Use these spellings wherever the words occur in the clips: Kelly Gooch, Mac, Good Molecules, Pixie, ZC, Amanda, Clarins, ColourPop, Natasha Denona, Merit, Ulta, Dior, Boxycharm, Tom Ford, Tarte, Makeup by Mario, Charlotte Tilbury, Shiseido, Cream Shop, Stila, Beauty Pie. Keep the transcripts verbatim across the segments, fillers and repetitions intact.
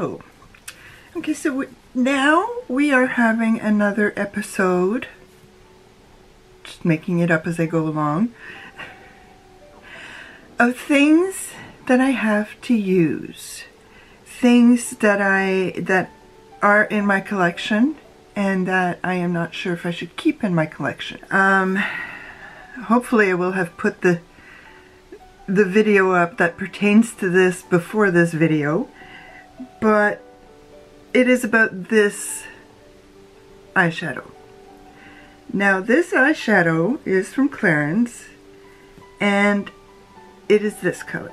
So, okay, so we, now we are having another episode. Just making it up as I go along. Of things that I have to use. Things that I that are in my collection and that I am not sure if I should keep in my collection. Um, hopefully I will have put the the video up that pertains to this before this video, but it is about this eyeshadow. Now this eyeshadow is from Clarins and it is this color.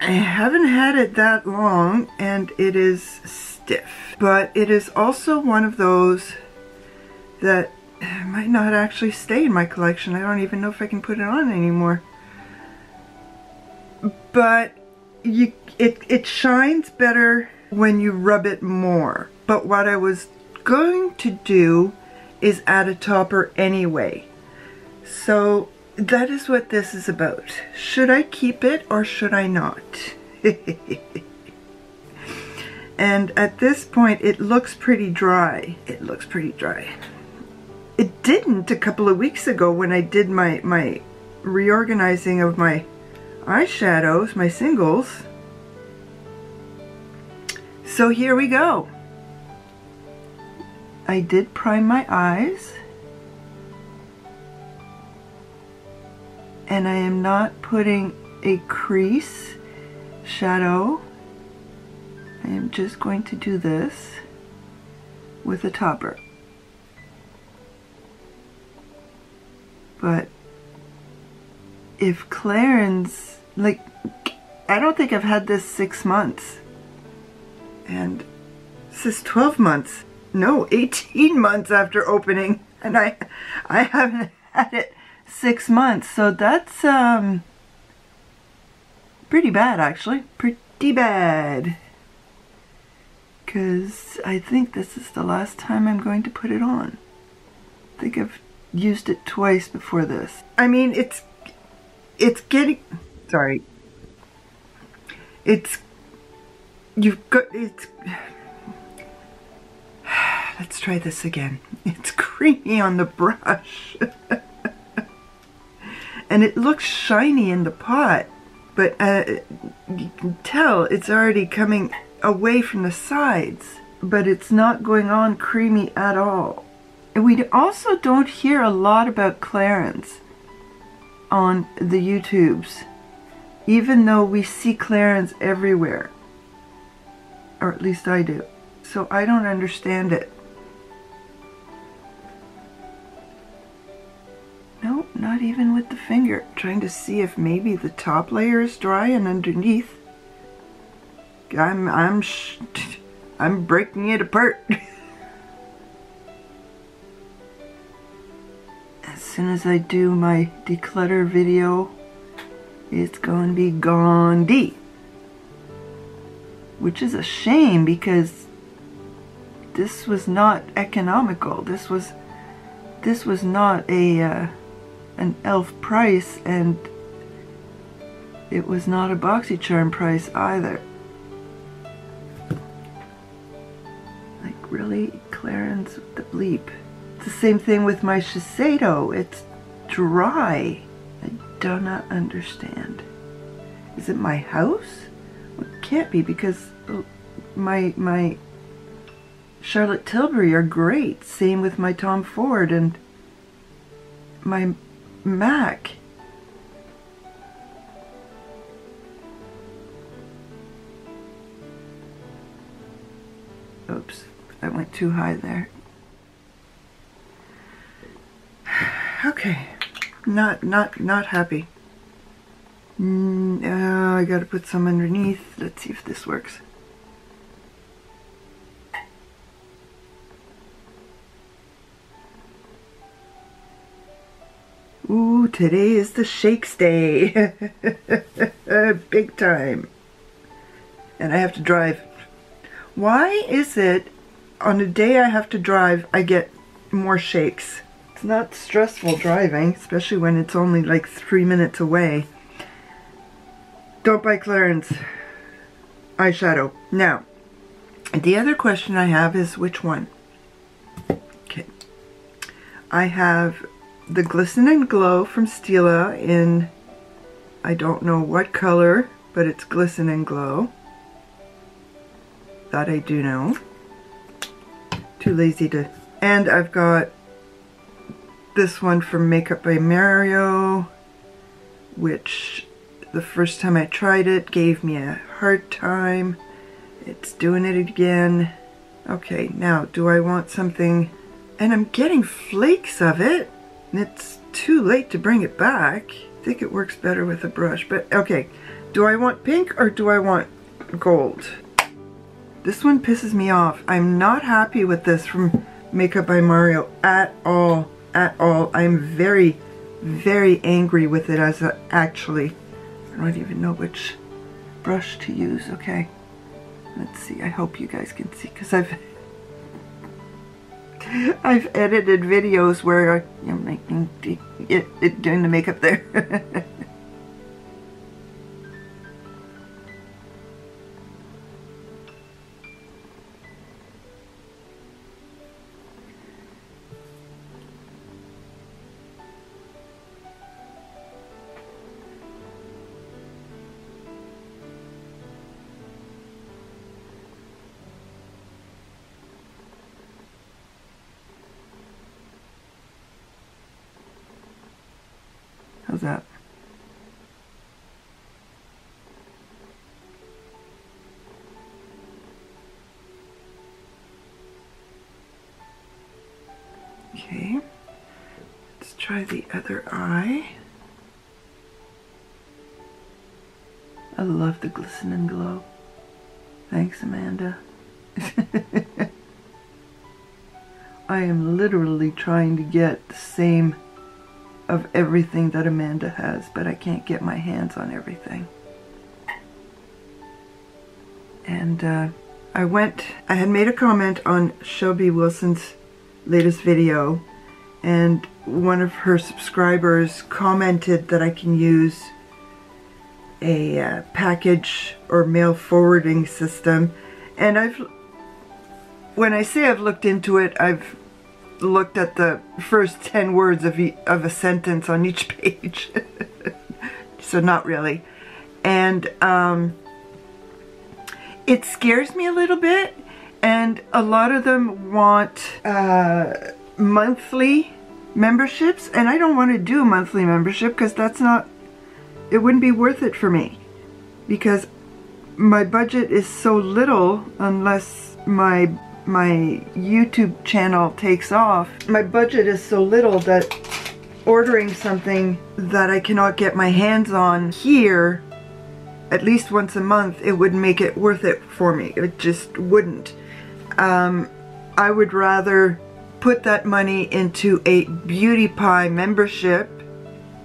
I haven't had it that long and it is stiff, but it is also one of those that might not actually stay in my collection. I don't even know if I can put it on anymore. But you, it, it shines better when you rub it more. But what I was going to do is add a topper anyway. So that is what this is about. Should I keep it or should I not? And at this point it looks pretty dry. It looks pretty dry. It didn't a couple of weeks ago when I did my, my reorganizing of my eyeshadows, my singles. So here we go. I did prime my eyes. And I am not putting a crease shadow. I am just going to do this with a topper. But if Clarins, like, I don't think I've had this six months. And this is twelve months. No, eighteen months after opening. And I, I haven't had it six months, so that's um pretty bad, actually pretty bad, because I think this is the last time I'm going to put it on. I think I've used it twice before this. I mean, it's it's getting sorry it's you've got it's let's try this again. It's creamy on the brush. And it looks shiny in the pot, but uh, you can tell it's already coming away from the sides, but it's not going on creamy at all. And we also don't hear a lot about Clarins on the YouTubes, even though we see Clarins everywhere, or at least I do. So I don't understand it. Nope, not even with the finger. Trying to see if maybe the top layer is dry and underneath. I'm I'm sh I'm breaking it apart. As soon as I do my declutter video, it's gonna be gone-dee. Which is a shame because this was not economical. This was this was not a. Uh, an elf price, and it was not a Boxycharm price either. Like, really? Clarins with the bleep. It's the same thing with my Shiseido. It's dry. I do not understand. Is it my house? Well, it can't be, because my my Charlotte Tilbury are great. Same with my Tom Ford and my Mac. Oops, I went too high there. Okay, not not not happy. Mm, uh, I gotta put some underneath. Let's see if this works. Ooh, today is the shakes day. Big time. And I have to drive. Why is it on a day I have to drive, I get more shakes? It's not stressful driving, especially when it's only like three minutes away. Don't buy Clarins eyeshadow. Now, The other question I have is which one? Okay. I have the Glisten and Glow from Stila in, I don't know what color, but it's Glisten and Glow. That I do know. Too lazy to... And I've got this one from Makeup by Mario, which the first time I tried it gave me a hard time. It's doing it again. Okay, now do I want something? And I'm getting flakes of it. And it's too late to bring it back. I think it works better with a brush, but okay. Do I want pink or do I want gold? This one pisses me off. I'm not happy with this from Makeup by Mario at all, at all. I'm very, very angry with it as a, actually. I don't even know which brush to use, okay. Let's see, I hope you guys can see, because I've I've edited videos where I, you know, making it, it doing the makeup there. How's that? Okay, let's try the other eye. I love the Glisten and Glow. Thanks, Amanda. I am literally trying to get the same of everything that Amanda has, but I can't get my hands on everything. And uh, I went, I had made a comment on Shelby Wilson's latest video, and one of her subscribers commented that I can use a uh, package or mail forwarding system. And I've, when I say I've looked into it, I've looked at the first ten words of, e of a sentence on each page. So not really. And um, it scares me a little bit, and a lot of them want uh, monthly memberships, and I don't want to do a monthly membership because that's not, it wouldn't be worth it for me, because my budget is so little unless my my YouTube channel takes off. My budget is so little that ordering something that I cannot get my hands on here at least once a month, it wouldn't make it worth it for me. It just wouldn't. Um, I would rather put that money into a Beauty Pie membership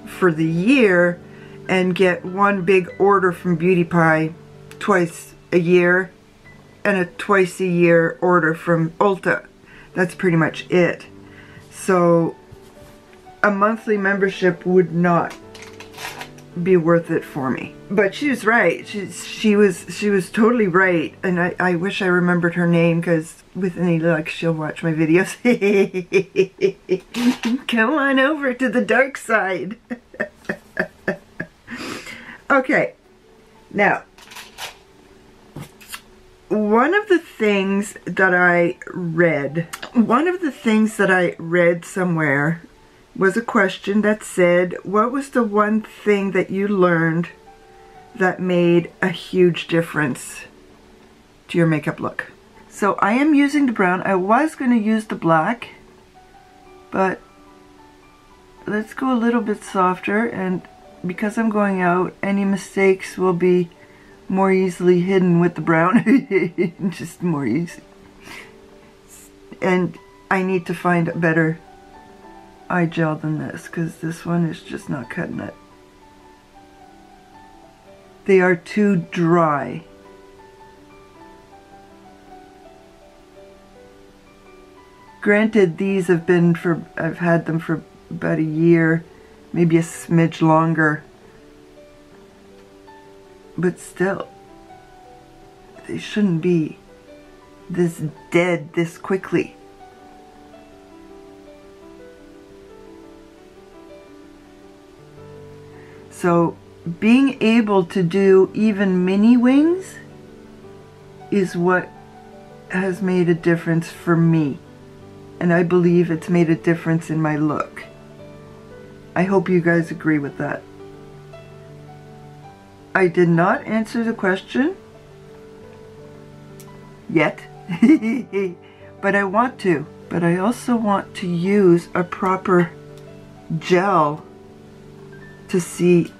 for the year and get one big order from Beauty Pie twice a year, and a twice a year order from Ulta. That's pretty much it. So a monthly membership would not be worth it for me. But she was right. She, she was she was totally right. And I, I wish I remembered her name, because with any luck she'll watch my videos. Come on over to the dark side. Okay. Now, one of the things that I read, one of the things that I read somewhere was a question that said, what was the one thing that you learned that made a huge difference to your makeup look? So I am using the brown. I was going to use the black, but let's go a little bit softer, and because I'm going out, any mistakes will be more easily hidden with the brown. Just more easy. And I need to find a better eye gel than this, because this one is just not cutting it. They are too dry. Granted, these have been for, I've had them for about a year, maybe a smidge longer. But still, they shouldn't be this dead this quickly. So being able to do even mini wings is what has made a difference for me. And I believe it's made a difference in my look. I hope you guys agree with that. I did not answer the question yet, but I want to. But I also want to use a proper gel to see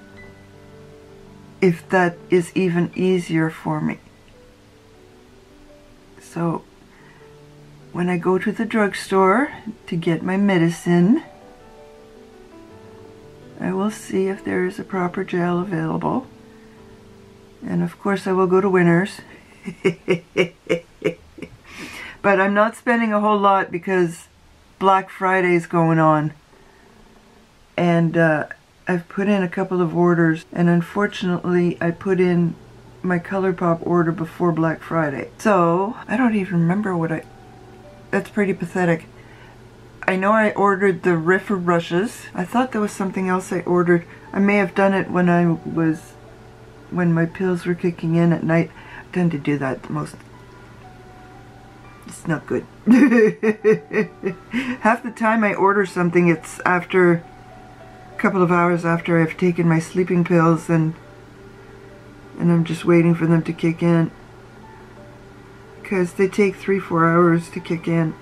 if that is even easier for me. So when I go to the drugstore to get my medicine, I will see if there is a proper gel available. And of course I will go to Winners. But I'm not spending a whole lot because Black Friday is going on. And uh, I've put in a couple of orders. And unfortunately I put in my ColourPop order before Black Friday. So I don't even remember what I... That's pretty pathetic. I know I ordered the Riffer brushes. I thought there was something else I ordered. I may have done it when I was, when my pills were kicking in at night. I tend to do that the most. It's not good. Half the time I order something, it's after a couple of hours after I've taken my sleeping pills, and and I'm just waiting for them to kick in, because they take three, four hours to kick in,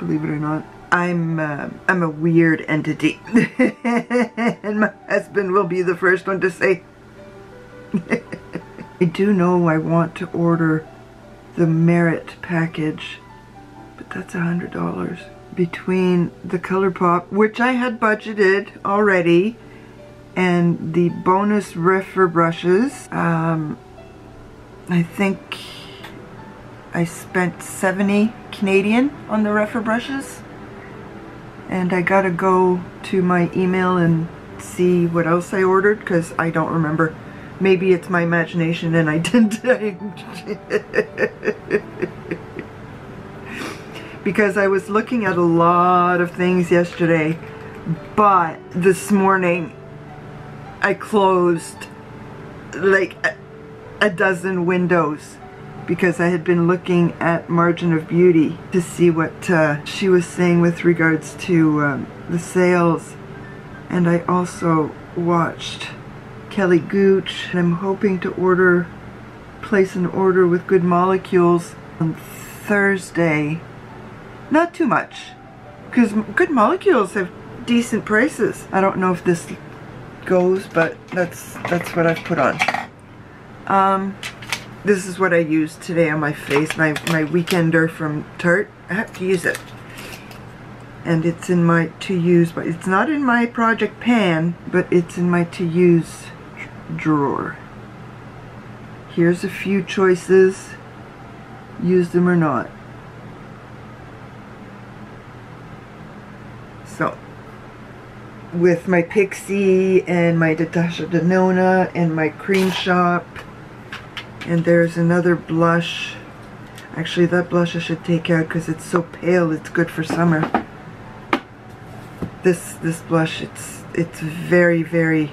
believe it or not. I'm uh, I'm a weird entity, and my husband will be the first one to say. I do know I want to order the Merit package, but that's a hundred dollars between the ColourPop, which I had budgeted already, and the bonus Riffer brushes. Um, I think I spent seventy Canadian on the Riffer brushes. And I gotta go to my email and see what else I ordered, because I don't remember. Maybe it's my imagination and I didn't. Because I was looking at a lot of things yesterday, but this morning I closed like a, a dozen windows, because I had been looking at Margin of Beauty to see what uh, she was saying with regards to um, the sales. And I also watched Kelly Gooch. And I'm hoping to order, place an order with Good Molecules on Thursday. Not too much, because Good Molecules have decent prices. I don't know if this goes, but that's, that's what I've put on. Um... This is what I used today on my face, my, my weekender from Tarte. I have to use it. And it's in my to-use, but it's not in my project pan, but it's in my to-use drawer. Here's a few choices. Use them or not. So, with my Pixie and my Natasha Denona and my Cream Shop. And there's another blush. Actually, that blush I should take out because it's so pale. It's good for summer. This this blush, it's it's very very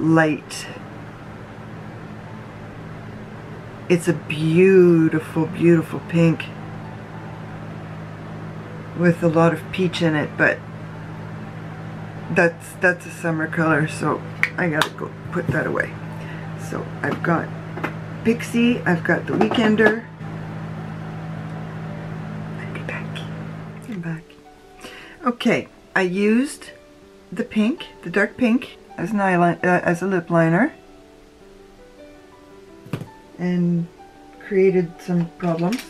light. It's a beautiful beautiful pink with a lot of peach in it, but that's that's a summer color. So I gotta go put that away. So I've got Pixie, I've got the Weekender. I'll be back. I'm back. Okay, I used the pink, the dark pink, as an eyeliner, uh, as a lip liner, and created some problems.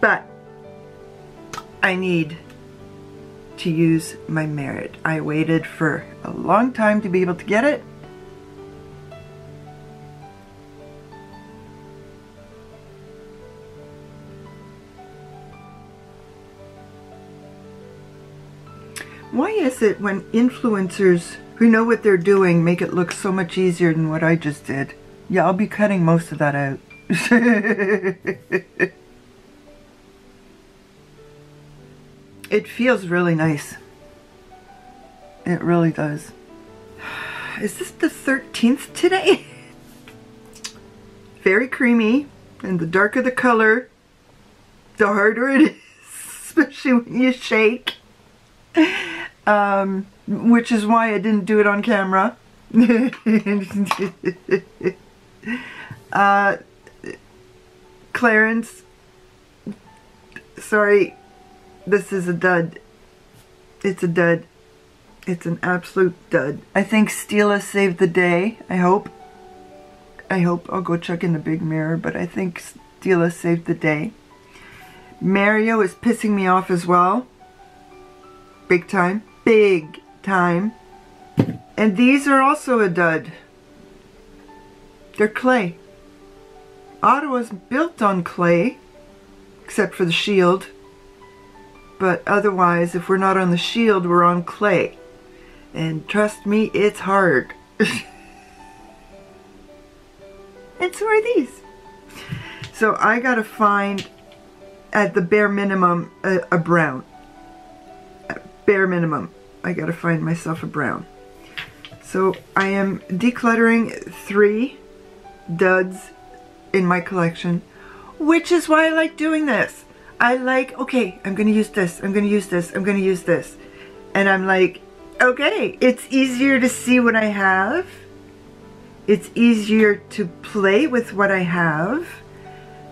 But I need to use my Merit. I waited for a long time to be able to get it. Why is it when influencers who know what they're doing make it look so much easier than what I just did? Yeah, I'll be cutting most of that out. It feels really nice. It really does. Is this the thirteenth today? Very creamy, and the darker the color, the harder it is, especially when you shake. Um, which is why I didn't do it on camera. uh, Clarins, sorry, this is a dud. It's a dud. It's an absolute dud. I think Stila saved the day. I hope. I hope. I'll go check in the big mirror, but I think Stila saved the day. Mario is pissing me off as well. Big time. Big time. And these are also a dud. They're clay. Ottawa's built on clay, except for the shield. But otherwise, if we're not on the shield, we're on clay. And trust me, it's hard. And so are these. So I gotta find, at the bare minimum, a, a brown. At bare minimum, I gotta find myself a brown. So I am decluttering three duds in my collection, which is why I like doing this. I like, okay, I'm gonna use this, I'm gonna use this, I'm gonna use this. And I'm like, okay, it's easier to see what I have. It's easier to play with what I have,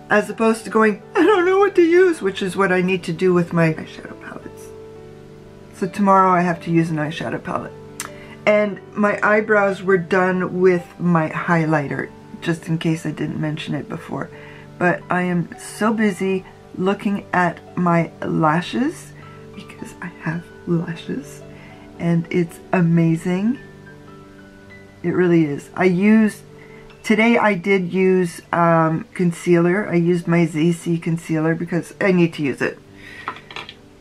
as opposed to going, I don't know what to use, which is what I need to do with my eyeshadow palettes. So tomorrow I have to use an eyeshadow palette. And my eyebrows were done with my highlighter, just in case I didn't mention it before. But I am so busy looking at my lashes, because I have lashes, and it's amazing. It really is. I used, today I did use um, concealer. I used my Z C concealer because I need to use it.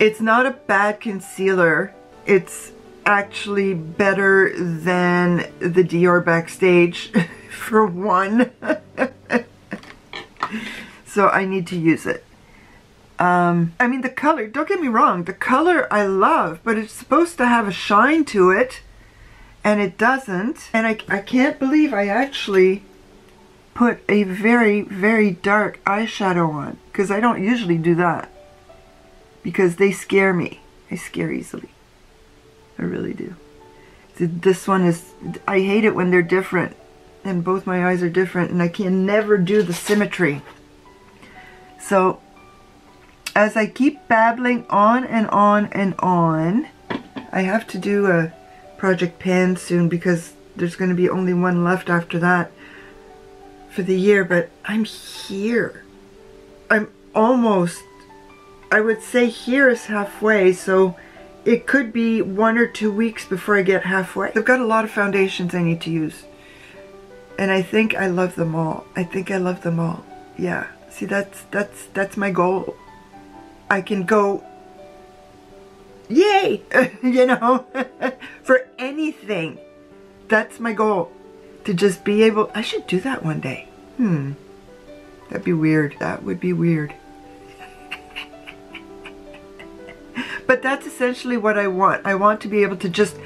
It's not a bad concealer. It's actually better than the Dior Backstage, for one. So I need to use it. Um, I mean, the color, don't get me wrong, the color I love, but it's supposed to have a shine to it, and it doesn't. And I, I can't believe I actually put a very, very dark eyeshadow on, because I don't usually do that, because they scare me. I scare easily. I really do. This one is, I hate it when they're different, and both my eyes are different, and I can never do the symmetry. So, as I keep babbling on and on and on, I have to do a Project Pan soon, because there's going to be only one left after that for the year, but I'm here. I'm almost, I would say here is halfway, so it could be one or two weeks before I get halfway. I've got a lot of foundations I need to use, and I think I love them all. I think I love them all. Yeah, see, that's, that's, that's my goal. I can go, yay, you know, for anything. That's my goal, to just be able, I should do that one day. Hmm, that'd be weird. That would be weird. But that's essentially what I want. I want to be able to just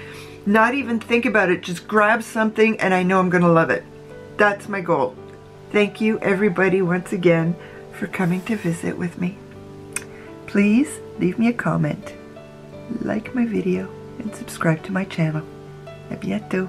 not even think about it, just grab something and I know I'm gonna love it. That's my goal. Thank you everybody once again for coming to visit with me. Please leave me a comment, like my video, and subscribe to my channel. A bientôt!